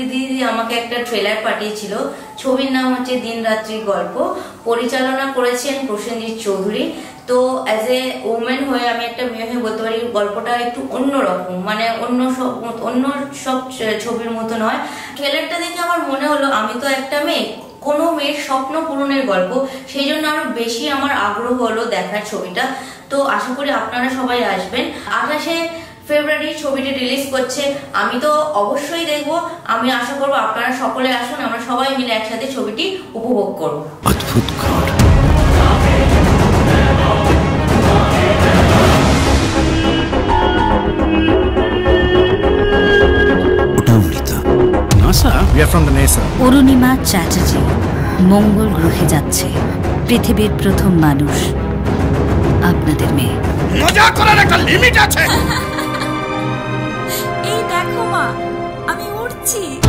সম্প্রতি আমাকে একটা ট্রেলার পাঠিয়েছিল। ছবির নাম হচ্ছে দিন রাত্রি গল্প, পরিচালনা করেছেন প্রসেনজিৎ চৌধুরী। তো অ্যাজ এ ওমেন হয়ে আমি একটা মেয়ে হয়ে বলতে পারি গল্পটা একটু অন্যরকম, মানে অন্য সব ছবির মতো নয়। ট্রেলারটা দেখে আমার মনে হলো আমি তো একটা মেয়ে, কোনো মেয়ের স্বপ্ন পূরণের গল্প, সেই জন্য আরো বেশি আমার আগ্রহ হলো দেখার ছবিটা। তো আশা করি আপনারা সবাই আসবেন। 28 ফেব্রুয়ারি ছবিটি রিলিজ করছে, আমি তো অবশ্যই দেখবো। আমি আশা করবো আপনারা সকলে আসুন, আমরা সবাই মিলে একসাথে ছবিটি উপভোগ করবো। NASA? We are from the NASA. Arunima Chatterjee মঙ্গল গ্রহে যাচ্ছে, পৃথিবীর প্রথম মানুষ আপনাদের মেয়ে। মজা করার একটা লিমিট আছে। এই দেখো মা, আমি উঠছি।